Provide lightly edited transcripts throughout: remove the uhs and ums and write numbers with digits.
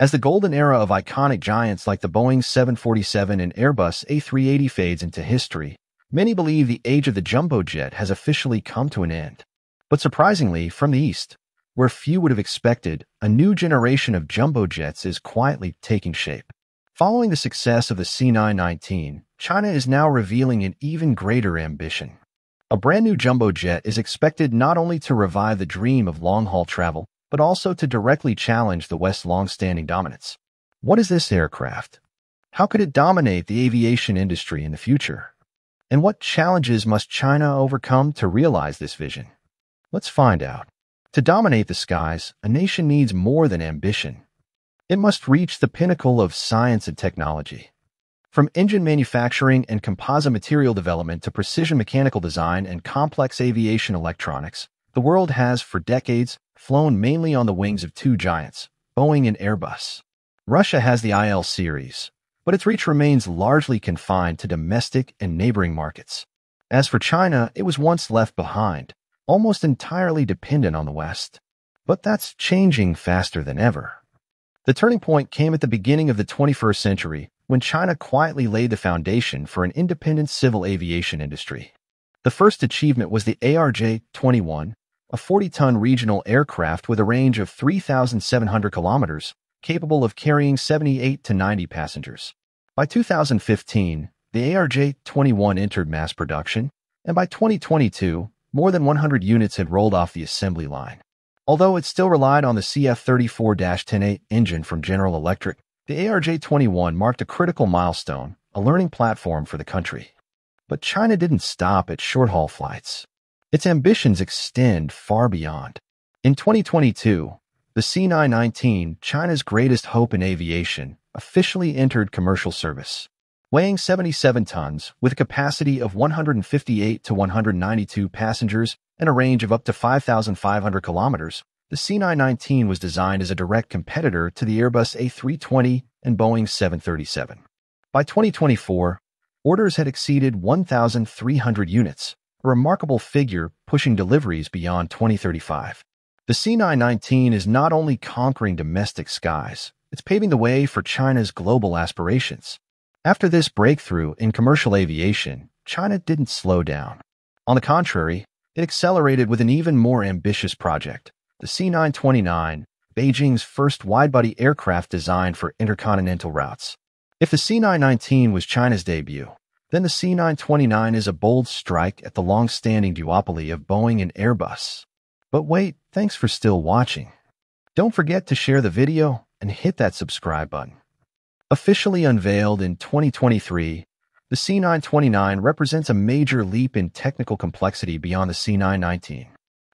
As the golden era of iconic giants like the Boeing 747 and Airbus A380 fades into history, many believe the age of the jumbo jet has officially come to an end. But surprisingly, from the East, where few would have expected, a new generation of jumbo jets is quietly taking shape. Following the success of the C919, China is now revealing an even greater ambition. A brand new jumbo jet is expected not only to revive the dream of long-haul travel, but also to directly challenge the West's long-standing dominance. What is this aircraft? How could it dominate the aviation industry in the future? And what challenges must China overcome to realize this vision? Let's find out. To dominate the skies, a nation needs more than ambition. It must reach the pinnacle of science and technology. From engine manufacturing and composite material development to precision mechanical design and complex aviation electronics, the world has, for decades, flown mainly on the wings of two giants, Boeing and Airbus. Russia has the IL series, but its reach remains largely confined to domestic and neighboring markets. As for China, it was once left behind, almost entirely dependent on the West. But that's changing faster than ever. The turning point came at the beginning of the 21st century, when China quietly laid the foundation for an independent civil aviation industry. The first achievement was the ARJ-21, a 40-ton regional aircraft with a range of 3,700 kilometers, capable of carrying 78 to 90 passengers. By 2015, the ARJ-21 entered mass production, and by 2022, more than 100 units had rolled off the assembly line. Although it still relied on the CF34-10A engine from General Electric, the ARJ-21 marked a critical milestone, a learning platform for the country. But China didn't stop at short-haul flights. Its ambitions extend far beyond. In 2022, the C919, China's greatest hope in aviation, officially entered commercial service. Weighing 77 tons, with a capacity of 158 to 192 passengers, and a range of up to 5,500 kilometers, the C919 was designed as a direct competitor to the Airbus A320 and Boeing 737. By 2024, orders had exceeded 1,300 units, a remarkable figure pushing deliveries beyond 2035. The C919 is not only conquering domestic skies, it's paving the way for China's global aspirations. After this breakthrough in commercial aviation, China didn't slow down. On the contrary, it accelerated with an even more ambitious project, the C929, Beijing's first wide-body aircraft designed for intercontinental routes. If the C919 was China's debut, then the C929 is a bold strike at the long-standing duopoly of Boeing and Airbus. But wait, thanks for still watching. Don't forget to share the video and hit that subscribe button. Officially unveiled in 2023, the C929 represents a major leap in technical complexity beyond the C919.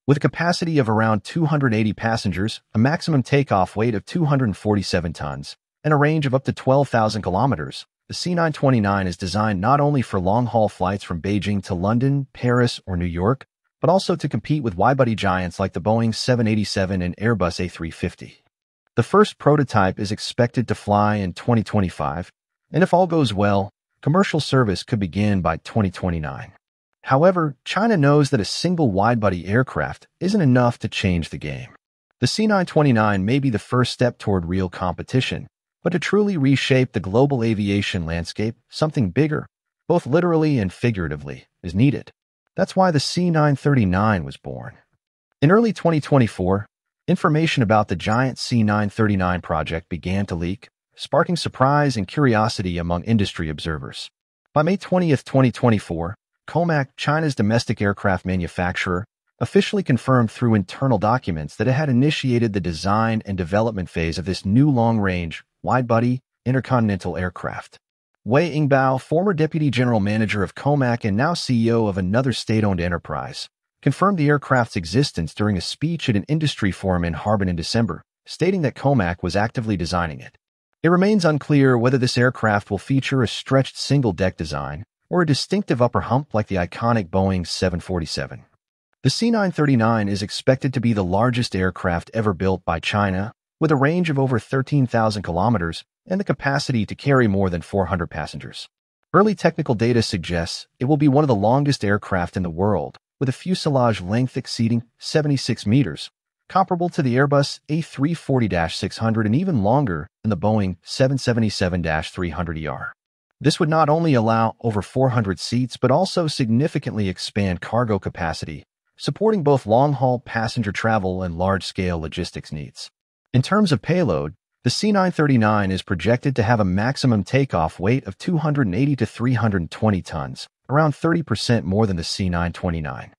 With a capacity of around 280 passengers, a maximum takeoff weight of 247 tons, and a range of up to 12,000 kilometers, the C929 is designed not only for long-haul flights from Beijing to London, Paris, or New York, but also to compete with wide-body giants like the Boeing 787 and Airbus A350. The first prototype is expected to fly in 2025, and if all goes well, commercial service could begin by 2029. However, China knows that a single wide-body aircraft isn't enough to change the game. The C929 may be the first step toward real competition, but to truly reshape the global aviation landscape, something bigger, both literally and figuratively, is needed. That's why the C939 was born. In early 2024, information about the giant C939 project began to leak, sparking surprise and curiosity among industry observers. By May 20, 2024, COMAC, China's domestic aircraft manufacturer, officially confirmed through internal documents that it had initiated the design and development phase of this new long-range, wide-body, intercontinental aircraft. Wei Yingbao, former deputy general manager of COMAC and now CEO of another state-owned enterprise, confirmed the aircraft's existence during a speech at an industry forum in Harbin in December, stating that COMAC was actively designing it. It remains unclear whether this aircraft will feature a stretched single-deck design or a distinctive upper hump like the iconic Boeing 747. The C939 is expected to be the largest aircraft ever built by China, with a range of over 13,000 kilometers and the capacity to carry more than 400 passengers. Early technical data suggests it will be one of the longest aircraft in the world, with a fuselage length exceeding 76 meters, comparable to the Airbus A340-600 and even longer than the Boeing 777-300ER. This would not only allow over 400 seats but also significantly expand cargo capacity, supporting both long-haul passenger travel and large-scale logistics needs. In terms of payload, the C939 is projected to have a maximum takeoff weight of 280 to 320 tons, around 30% more than the C929.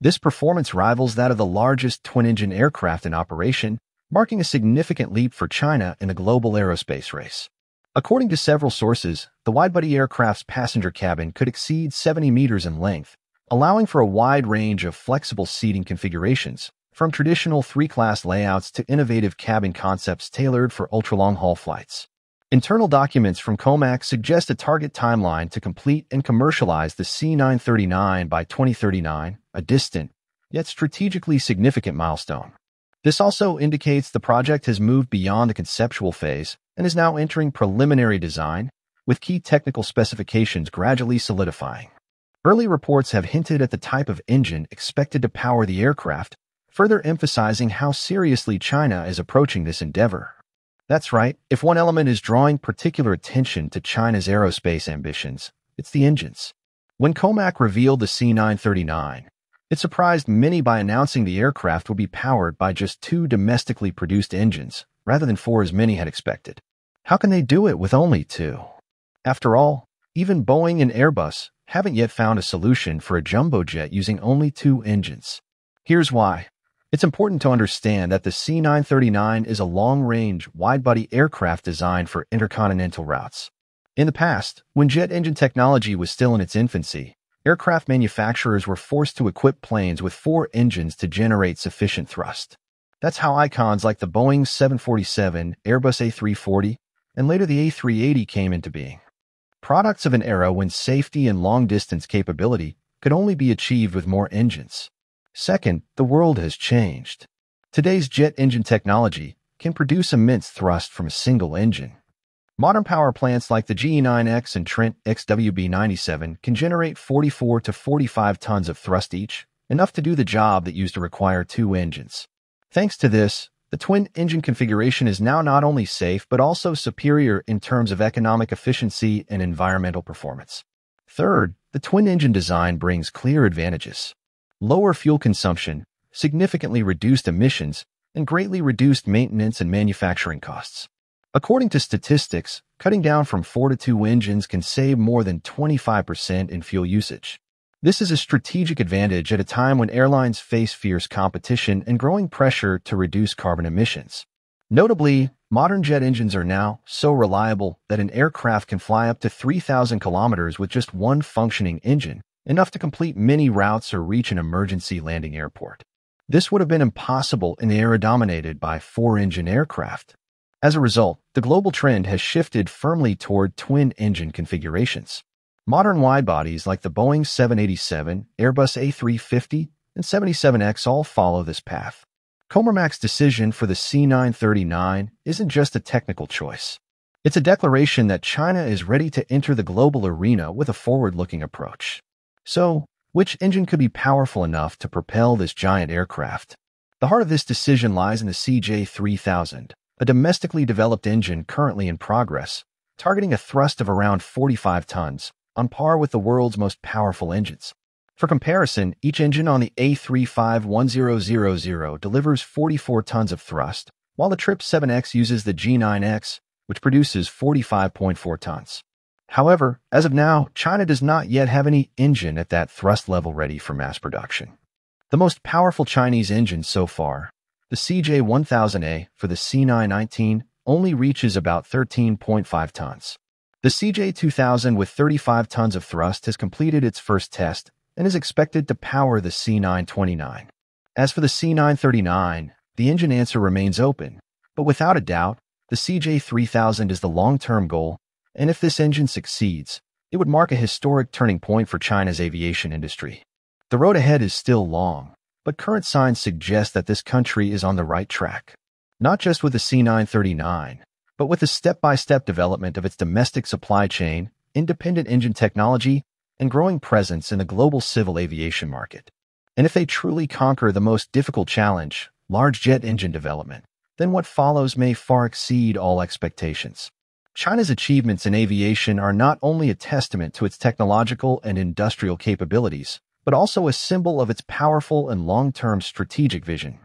This performance rivals that of the largest twin-engine aircraft in operation, marking a significant leap for China in the global aerospace race. According to several sources, the wide-body aircraft's passenger cabin could exceed 70 meters in length, allowing for a wide range of flexible seating configurations, from traditional three-class layouts to innovative cabin concepts tailored for ultra-long-haul flights. Internal documents from COMAC suggest a target timeline to complete and commercialize the C939 by 2039, a distant, yet strategically significant milestone. This also indicates the project has moved beyond the conceptual phase and is now entering preliminary design, with key technical specifications gradually solidifying. Early reports have hinted at the type of engine expected to power the aircraft, further emphasizing how seriously China is approaching this endeavor. That's right, if one element is drawing particular attention to China's aerospace ambitions, it's the engines. When COMAC revealed the C939, it surprised many by announcing the aircraft would be powered by just 2 domestically produced engines, rather than 4 as many had expected. How can they do it with only 2? After all, even Boeing and Airbus haven't yet found a solution for a jumbo jet using only 2 engines. Here's why. It's important to understand that the C939 is a long-range, wide-body aircraft designed for intercontinental routes. In the past, when jet engine technology was still in its infancy, aircraft manufacturers were forced to equip planes with 4 engines to generate sufficient thrust. That's how icons like the Boeing 747, Airbus A340, and later the A380 came into being. Products of an era when safety and long-distance capability could only be achieved with more engines. Second, the world has changed. Today's jet engine technology can produce immense thrust from a single engine. Modern power plants like the GE9X and Trent XWB97 can generate 44 to 45 tons of thrust each, enough to do the job that used to require 2 engines. Thanks to this, the twin-engine configuration is now not only safe but also superior in terms of economic efficiency and environmental performance. Third, the twin-engine design brings clear advantages. Lower fuel consumption, significantly reduced emissions, and greatly reduced maintenance and manufacturing costs. According to statistics, cutting down from 4 to 2 engines can save more than 25% in fuel usage. This is a strategic advantage at a time when airlines face fierce competition and growing pressure to reduce carbon emissions. Notably, modern jet engines are now so reliable that an aircraft can fly up to 3,000 kilometers with just 1 functioning engine, enough to complete many routes or reach an emergency landing airport. This would have been impossible in the era dominated by 4-engine aircraft. As a result, the global trend has shifted firmly toward twin-engine configurations. Modern widebodies like the Boeing 787, Airbus A350, and 777X all follow this path. COMAC's decision for the C939 isn't just a technical choice. It's a declaration that China is ready to enter the global arena with a forward-looking approach. So, which engine could be powerful enough to propel this giant aircraft? The heart of this decision lies in the CJ-3000, a domestically developed engine currently in progress, targeting a thrust of around 45 tons, on par with the world's most powerful engines. For comparison, each engine on the A351000 delivers 44 tons of thrust, while the 777X uses the GE9X, which produces 45.4 tons. However, as of now, China does not yet have any engine at that thrust level ready for mass production. The most powerful Chinese engine so far, the CJ1000A for the C919, only reaches about 13.5 tons. The CJ2000 with 35 tons of thrust has completed its first test and is expected to power the C929. As for the C939, the engine answer remains open, but without a doubt, the CJ3000 is the long-term goal, and if this engine succeeds, it would mark a historic turning point for China's aviation industry. The road ahead is still long, but current signs suggest that this country is on the right track. Not just with the C939, but with the step-by-step development of its domestic supply chain, independent engine technology, and growing presence in the global civil aviation market. And if they truly conquer the most difficult challenge, large jet engine development, then what follows may far exceed all expectations. China's achievements in aviation are not only a testament to its technological and industrial capabilities, but also a symbol of its powerful and long-term strategic vision.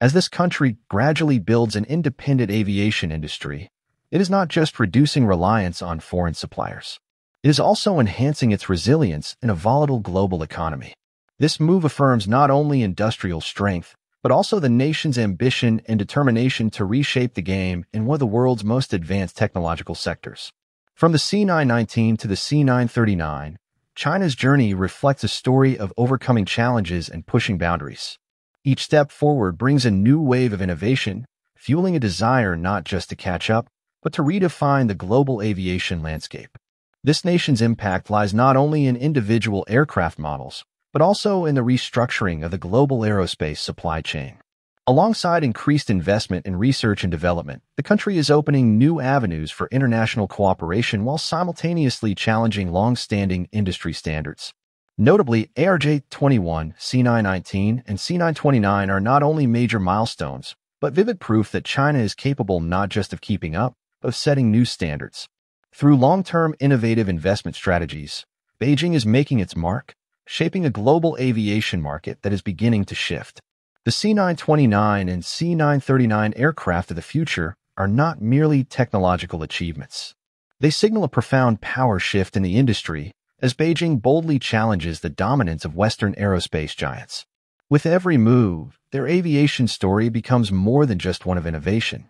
As this country gradually builds an independent aviation industry, it is not just reducing reliance on foreign suppliers. It is also enhancing its resilience in a volatile global economy. This move affirms not only industrial strength, but also the nation's ambition and determination to reshape the game in one of the world's most advanced technological sectors. From the C919 to the C939, China's journey reflects a story of overcoming challenges and pushing boundaries. Each step forward brings a new wave of innovation, fueling a desire not just to catch up, but to redefine the global aviation landscape. This nation's impact lies not only in individual aircraft models, but also in the restructuring of the global aerospace supply chain. Alongside increased investment in research and development, the country is opening new avenues for international cooperation while simultaneously challenging long-standing industry standards. Notably, ARJ-21, C919, and C929 are not only major milestones, but vivid proof that China is capable not just of keeping up, but of setting new standards. Through long-term innovative investment strategies, Beijing is making its mark, shaping a global aviation market that is beginning to shift. The C929 and C939 aircraft of the future are not merely technological achievements. They signal a profound power shift in the industry as Beijing boldly challenges the dominance of Western aerospace giants. With every move, their aviation story becomes more than just one of innovation.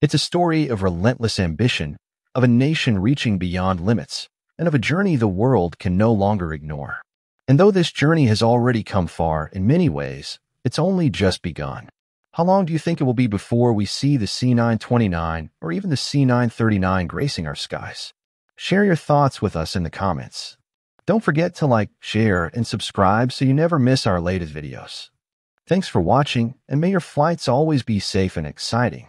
It's a story of relentless ambition, of a nation reaching beyond limits, and of a journey the world can no longer ignore. And though this journey has already come far in many ways, it's only just begun. How long do you think it will be before we see the C929 or even the C939 gracing our skies? Share your thoughts with us in the comments. Don't forget to like, share, and subscribe so you never miss our latest videos. Thanks for watching, and may your flights always be safe and exciting.